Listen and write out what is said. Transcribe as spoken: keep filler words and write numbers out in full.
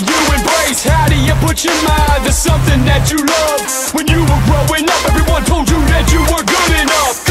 should you embrace? How do you put your mind to something that you love? When you were growing up, everyone told you that you were good enough.